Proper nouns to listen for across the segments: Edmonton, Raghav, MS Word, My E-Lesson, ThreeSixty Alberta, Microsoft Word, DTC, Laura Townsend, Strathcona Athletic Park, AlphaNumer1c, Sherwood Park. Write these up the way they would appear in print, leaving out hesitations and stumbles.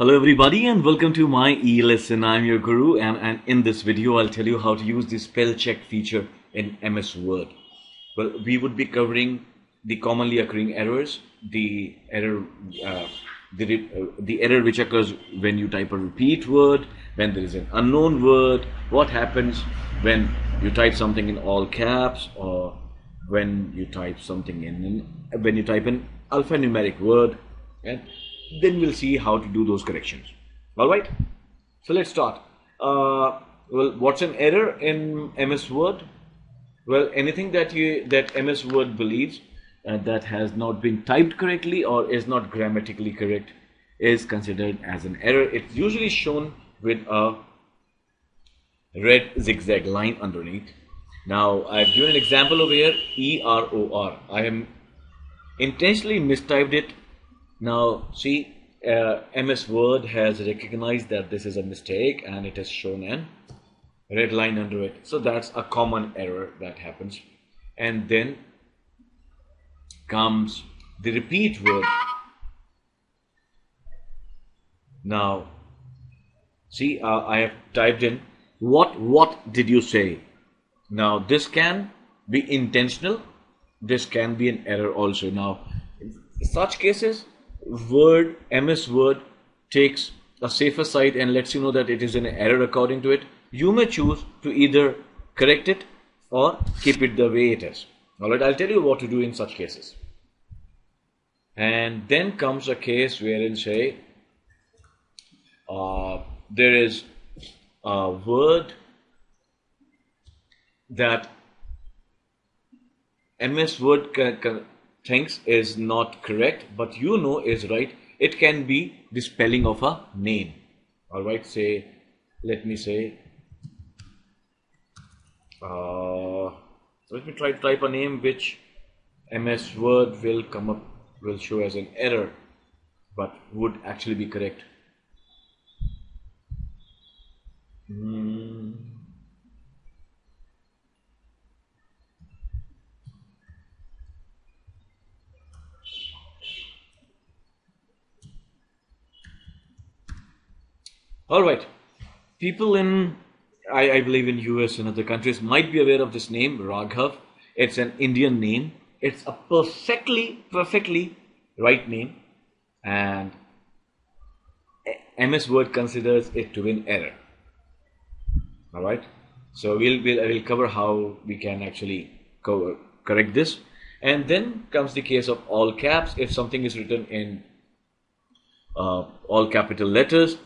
Hello everybody and welcome to my e-lesson. I'm your guru and in this video I'll tell you how to use the spell check feature in MS Word. Well, we would be covering the commonly occurring errors, the error which occurs when you type a repeat word, when there is an unknown word, what happens when you type something in all caps or when you type something in when you type an alphanumeric word, and then we'll see how to do those corrections. All right, so let's start. Well, what's an error in MS Word? Well, anything that MS Word believes that has not been typed correctly or is not grammatically correct is considered as an error. It's usually shown with a red zigzag line underneath. Now, I've given an example over here, E-R-O-R. I am intentionally mistyped it. Now see, MS Word has recognized that this is a mistake and it has shown an red line under it. So that's a common error that happens. And then comes the repeat word. Now see, I have typed in what did you say? Now this can be intentional, this can be an error also. Now in such cases, MS Word takes a safer side and lets you know that it is an error according to it. You may choose to either correct it or keep it the way it is. Alright, I'll tell you what to do in such cases. And then comes a case wherein, say, there is a word that MS Word thinks is not correct, but you know is right. It can be the spelling of a name. All right, say, let me say, let me try to type a name which MS Word will come up, will show as an error, but would actually be correct. All right, people in, I believe in US and other countries might be aware of this name, Raghav. It's an Indian name. It's a perfectly right name, and MS Word considers it to be an error. All right, so I will cover how we can actually correct this. And then comes the case of all caps. If something is written in all capital letters,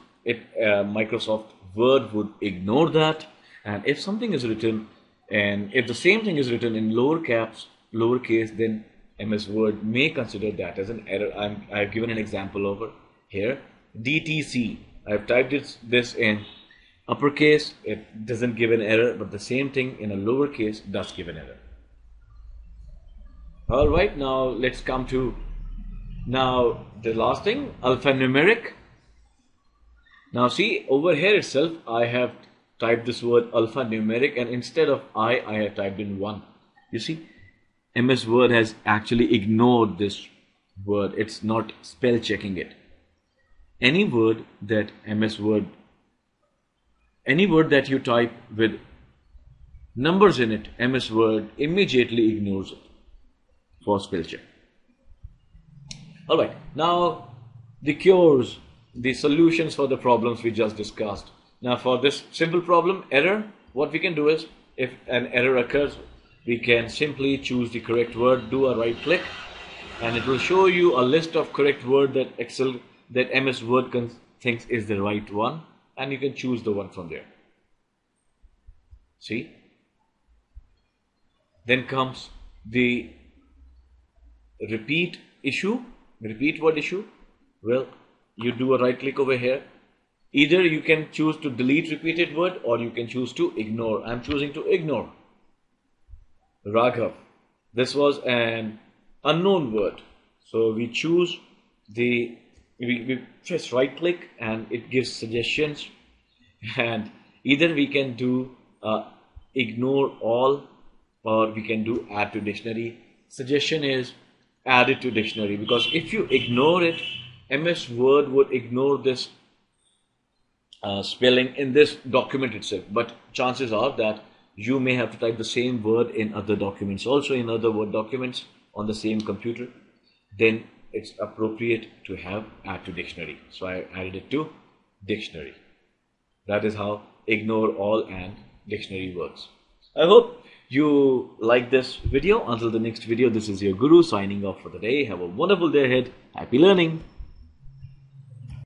Microsoft Word would ignore that. And if something is written, and if the same thing is written in lowercase, then MS Word may consider that as an error. I've given an example over here, DTC. I've typed this in uppercase, it doesn't give an error, but the same thing in a lowercase does give an error. All right, now let's come to the last thing, alphanumeric. Now see, over here itself I have typed this word alphanumeric, and instead of I have typed in 1. You see, MS Word has actually ignored this word. It's not spell checking it. Any word that any word that you type with numbers in it, MS Word immediately ignores it for spell check. Alright, now the cures, the solutions for the problems we just discussed. Now for this simple problem, error, what we can do is, if an error occurs, we can simply choose the correct word, do a right click, and it will show you a list of correct word that MS Word thinks is the right one, and you can choose the one from there. See? Then comes the repeat issue, repeat word issue. Well, you do a right click over here. Either you can choose to delete repeated word or you can choose to ignore. I'm choosing to ignore. Raghav. This was an unknown word. So we choose the, we press right click and it gives suggestions. And either we can do ignore all, or we can do add to dictionary. Suggestion is add it to dictionary, because if you ignore it, MS Word would ignore this spelling in this document itself, but chances are that you may have to type the same word in other documents, also in other Word documents on the same computer. Then it's appropriate to have add to dictionary. So I added it to dictionary. That is how ignore all and dictionary works. I hope you like this video. Until the next video, this is your guru signing off for the day. Have a wonderful day ahead. Happy learning.